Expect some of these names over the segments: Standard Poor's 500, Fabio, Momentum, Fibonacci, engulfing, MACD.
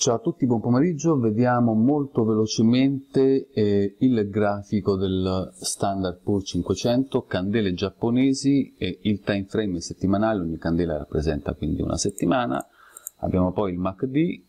Ciao a tutti, buon pomeriggio. Vediamo molto velocemente il grafico del Standard Poor's 500, candele giapponesi, il time frame settimanale, ogni candela rappresenta quindi una settimana. Abbiamo poi il MACD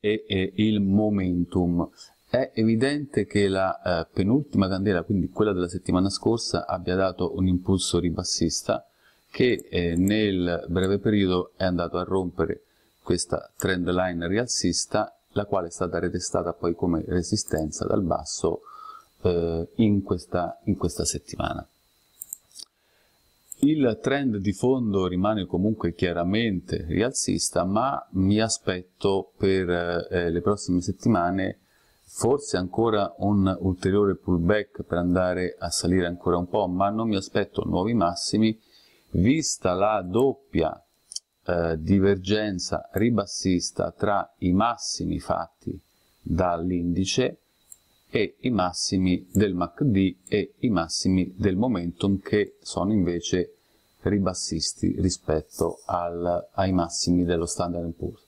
e il Momentum. È evidente che la penultima candela, quindi quella della settimana scorsa, abbia dato un impulso ribassista che nel breve periodo è andato a rompere questa trend line rialzista, la quale è stata retestata poi come resistenza dal basso in questa settimana. Il trend di fondo rimane comunque chiaramente rialzista, ma mi aspetto per le prossime settimane forse ancora un ulteriore pullback per andare a salire ancora un po', ma non mi aspetto nuovi massimi, vista la doppia divergenza ribassista tra i massimi fatti dall'indice e i massimi del MACD e i massimi del Momentum, che sono invece ribassisti rispetto ai massimi dello Standard Poor's.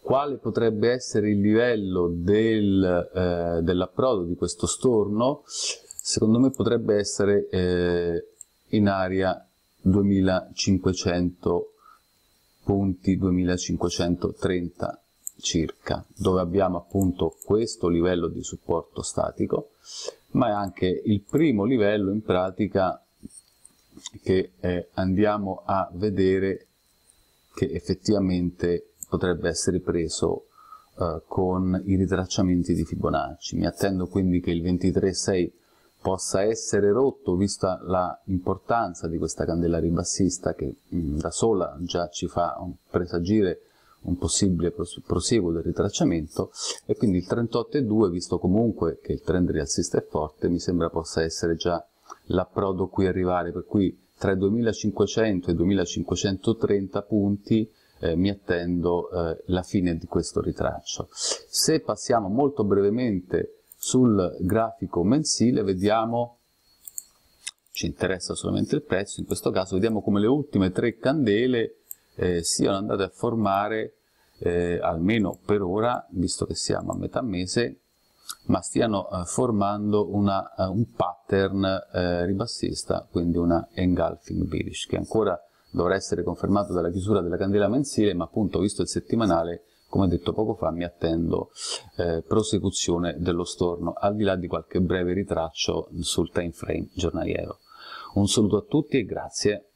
Quale potrebbe essere il livello dell'approdo di questo storno? Secondo me potrebbe essere in area 2500 punti, 2530 circa, dove abbiamo appunto questo livello di supporto statico, ma è anche il primo livello in pratica che andiamo a vedere che effettivamente potrebbe essere preso con i ritracciamenti di Fibonacci. Mi attendo quindi che il 23,6 possa essere rotto, vista la importanza di questa candela ribassista che da sola già ci fa presagire un possibile proseguo del ritracciamento, e quindi il 38,2, visto comunque che il trend rialzista è forte, mi sembra possa essere già l'approdo cui arrivare, per cui tra i 2500 e i 2530 punti mi attendo la fine di questo ritraccio. Se passiamo molto brevemente sul grafico mensile, vediamo, ci interessa solamente il prezzo in questo caso, vediamo come le ultime tre candele siano andate a formare, almeno per ora, visto che siamo a metà mese, ma stiano formando un pattern ribassista, quindi una engulfing bearish, che ancora dovrà essere confermato dalla chiusura della candela mensile, ma appunto visto il settimanale, come detto poco fa, mi attendo prosecuzione dello storno, al di là di qualche breve ritraccio sul time frame giornaliero. Un saluto a tutti e grazie.